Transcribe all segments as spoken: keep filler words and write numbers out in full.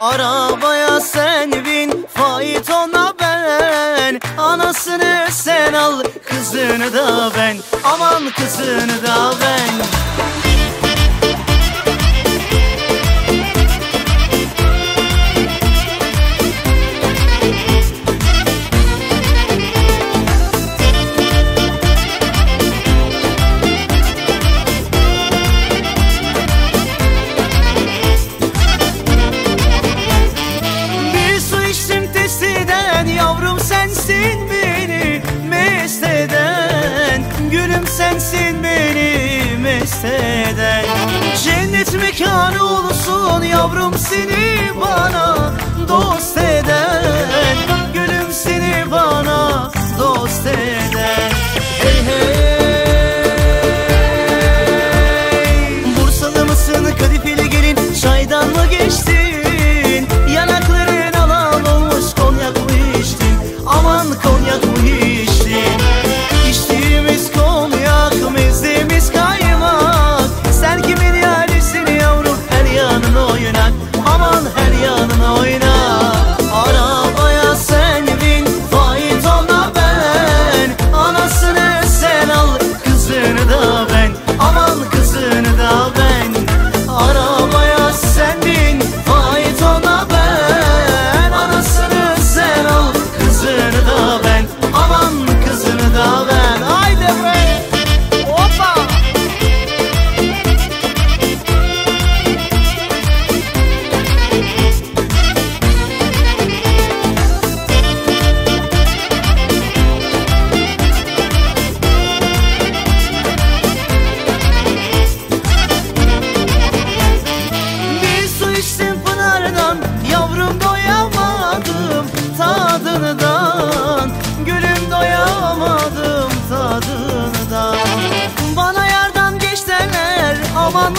Arabaya sen bin, faytona ben. Anasını sen al, kızını da ben. Aman kızını da ben. Sensin beni mest eden. Cennet mekanı olsun yavrum, seni bana dost eden. Gülüm, seni bana dost eden. Hey hey. Bursalı mısın, kadifeli gelin? Çaydan mı geçtin? Yanakların alan olmuş, konyak mı içtin? Aman konyak mı içtin? İçtiğimiz mezimiz kaymak. Sen kimin yarisin yavrum? Her yanın oynak. Aman her yanın oynak. Arabaya sen bin, faytona ben. Anasını sen al, kızını da ben. Aman kızını da ben. Arabaya sen bin, faytona ben. Anasını sen al, kızını da ben. Aman kızını da ben.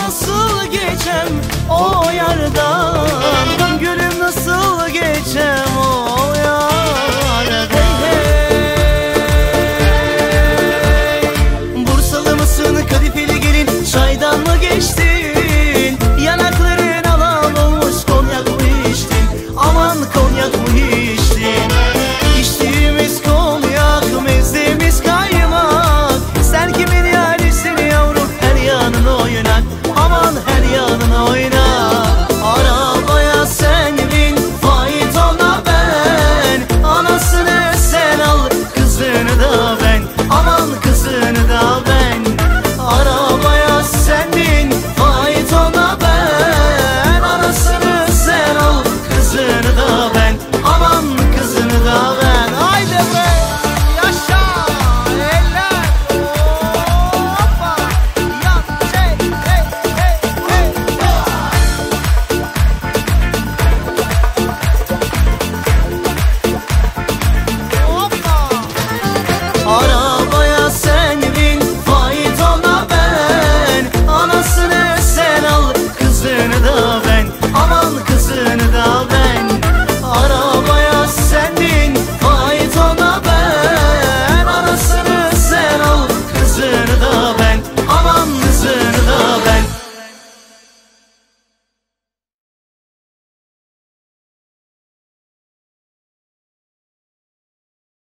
Nasıl geçem o yarda?